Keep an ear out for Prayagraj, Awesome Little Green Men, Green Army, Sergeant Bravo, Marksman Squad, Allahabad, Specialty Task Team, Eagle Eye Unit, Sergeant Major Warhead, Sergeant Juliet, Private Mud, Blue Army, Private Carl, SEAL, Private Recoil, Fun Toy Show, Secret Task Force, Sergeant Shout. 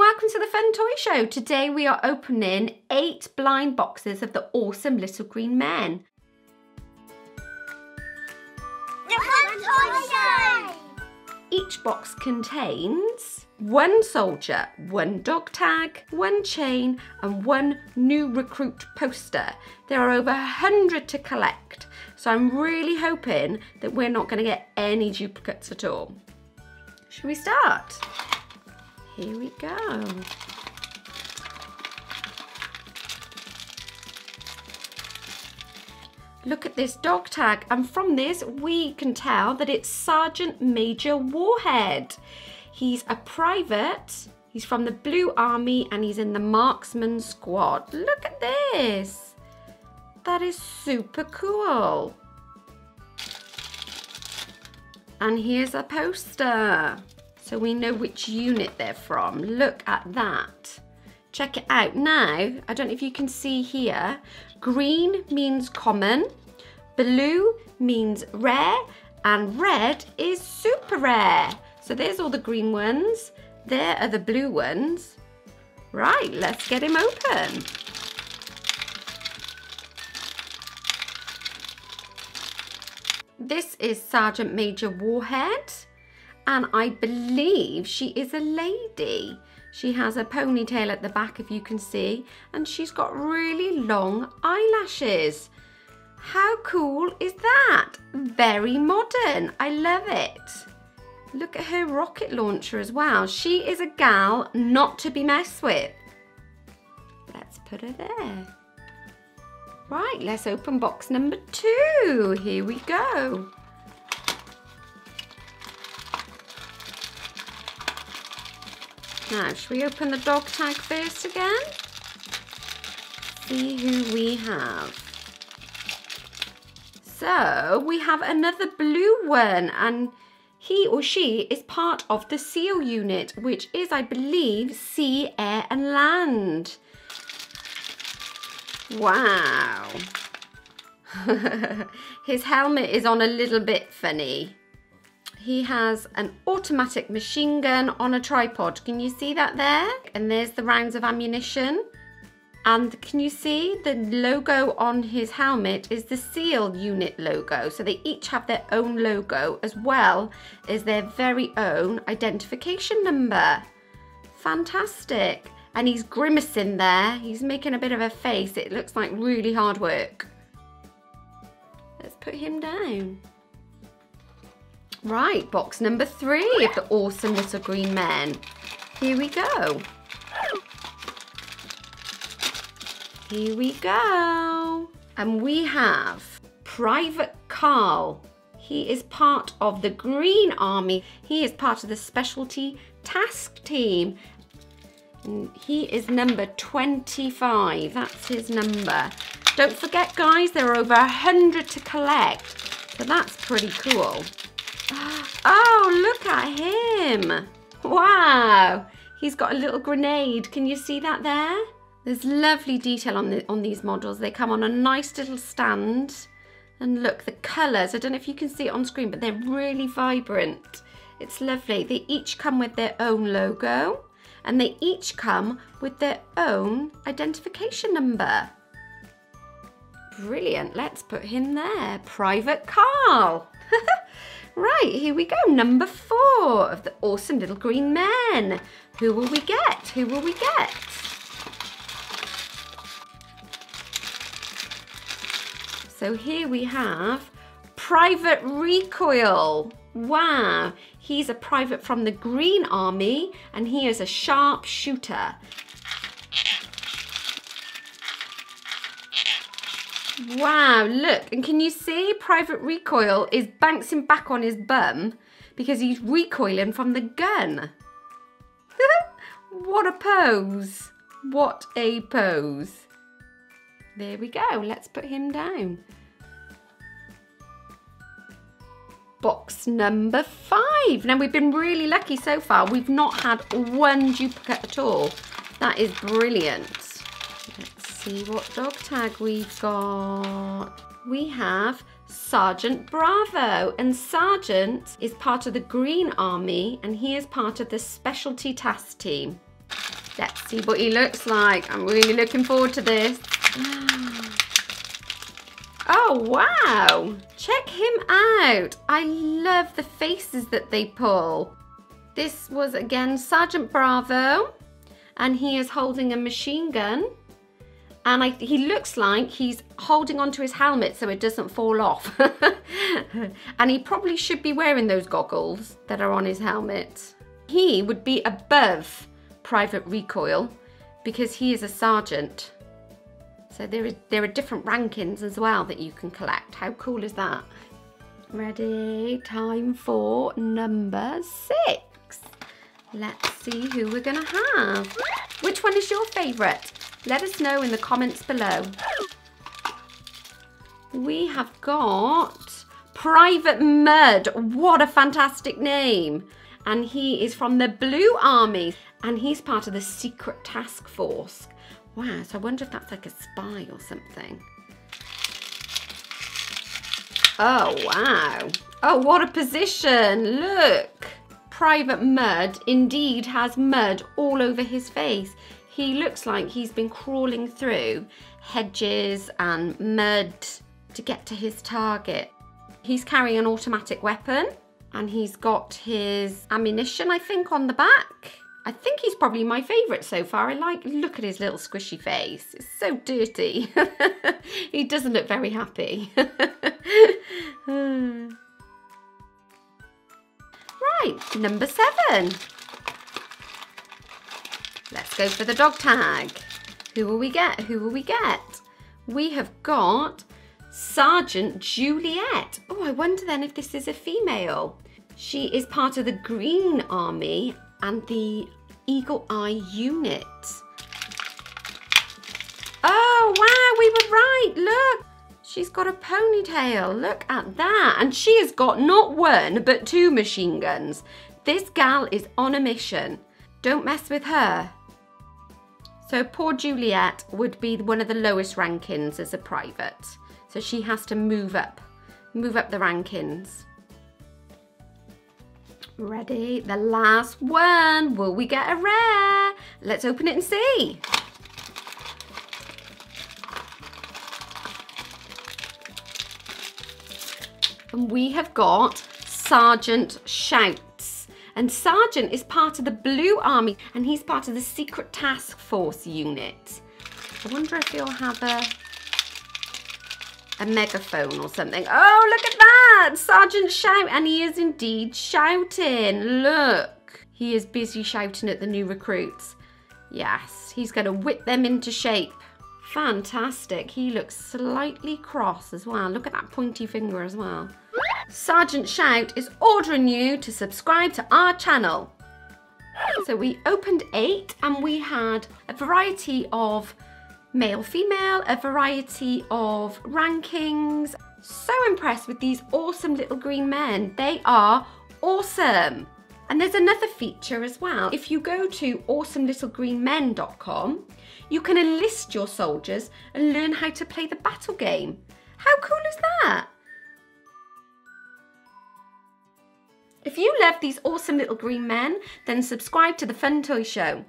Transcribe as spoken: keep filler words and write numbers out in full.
welcome to the Fun Toy Show. Today we are opening eight blind boxes of the Awesome Little Green Men. The Fun Toy Show! Each box contains one soldier, one dog tag, one chain and one new recruit poster. There are over a hundred to collect, so I'm really hoping that we're not going to get any duplicates at all. Should we start? Here we go. Look at this dog tag, and from this we can tell that it's Sergeant Major Warhead. He's a private, he's from the Blue Army and he's in the Marksman Squad. Look at this, that is super cool. And here's a poster, so we know which unit they're from. Look at that. Check it out. Now, I don't know if you can see here, green means common, blue means rare, and red is super rare. So there's all the green ones, there are the blue ones. Right, let's get him open. This is Sergeant Major Warhead, and I believe she is a lady. She has a ponytail at the back, if you can see, and she's got really long eyelashes. How cool is that? Very modern. I love it. Look at her rocket launcher as well. She is a gal not to be messed with. Let's put her there. Right, let's open box number two. Here we go. Now, should we open the dog tag first again? See who we have. So, we have another blue one, and he or she is part of the SEAL unit, which is, I believe, sea, air, and land. Wow. His helmet is on a little bit funny. He has an automatic machine gun on a tripod. Can you see that there? And there's the rounds of ammunition. And can you see the logo on his helmet is the SEAL unit logo. So they each have their own logo as well as their very own identification number. Fantastic. And he's grimacing there. He's making a bit of a face. It looks like really hard work. Let's put him down. Right, box number three of the Awesome Little Green Men. Here we go. Here we go. And we have Private Carl. He is part of the Green Army. He is part of the Specialty Task Team. And he is number twenty-five. That's his number. Don't forget, guys, there are over a hundred to collect. So that's pretty cool. Oh, look at him. Wow. He's got a little grenade. Can you see that there? There's lovely detail on, the, on these models. They come on a nice little stand. And look, the colours. I don't know if you can see it on screen, but they're really vibrant. It's lovely. They each come with their own logo. And they each come with their own identification number. Brilliant. Let's put him there. Private Carl. Right, here we go, number four of the Awesome Little Green Men. Who will we get? Who will we get? So here we have Private Recoil. Wow, he's a private from the Green Army and he is a sharp shooter. Wow, look, and can you see Private Recoil is bouncing back on his bum because he's recoiling from the gun. What a pose. What a pose. There we go. Let's put him down. Box number five. Now, we've been really lucky so far. We've not had one duplicate at all. That is brilliant. See what dog tag we've got. We have Sergeant Bravo, and Sergeant is part of the Green Army and he is part of the Specialty Task Team. Let's see what he looks like. I'm really looking forward to this. Oh, wow. Check him out. I love the faces that they pull. This was, again, Sergeant Bravo. And he is holding a machine gun. And I, he looks like he's holding onto his helmet so it doesn't fall off. And he probably should be wearing those goggles that are on his helmet. He would be above Private Recoil because he is a sergeant. So there, is, there are different rankings as well that you can collect. How cool is that? Ready, time for number six. Let's see who we're gonna have. Which one is your favorite? Let us know in the comments below. We have got Private Mud. What a fantastic name. And he is from the Blue Army and he's part of the Secret Task Force. Wow, so I wonder if that's like a spy or something. Oh, wow. Oh, what a position. Look. Private Mud indeed has mud all over his face. He looks like he's been crawling through hedges and mud to get to his target. He's carrying an automatic weapon and he's got his ammunition, I think, on the back. I think he's probably my favourite so far. I like, look at his little squishy face. It's so dirty. He doesn't look very happy. Right, number seven. Let's go for the dog tag. Who will we get? Who will we get? We have got Sergeant Juliet. Oh, I wonder then if this is a female. She is part of the Green Army and the Eagle Eye Unit. Oh, wow, we were right, look. She's got a ponytail, look at that. And she has got not one, but two machine guns. This gal is on a mission. Don't mess with her. So poor Juliet would be one of the lowest rankings as a private. So she has to move up, move up the rankings. Ready, the last one. Will we get a rare? Let's open it and see. And we have got Sergeant Shout. And Sergeant is part of the Blue Army and he's part of the Secret Task Force unit. I wonder if he'll have a, a megaphone or something. Oh, look at that! Sergeant Shout, and he is indeed shouting. Look, he is busy shouting at the new recruits. Yes, he's going to whip them into shape. Fantastic. He looks slightly cross as well. Look at that pointy finger as well. Sergeant Shout is ordering you to subscribe to our channel. So we opened eight and we had a variety of male, female, a variety of rankings. So impressed with these awesome little green men. They are awesome. And there's another feature as well. If you go to awesome little green men dot com, you can enlist your soldiers and learn how to play the battle game. How cool is that? If you love these awesome little green men, then subscribe to the Fun Toy Show.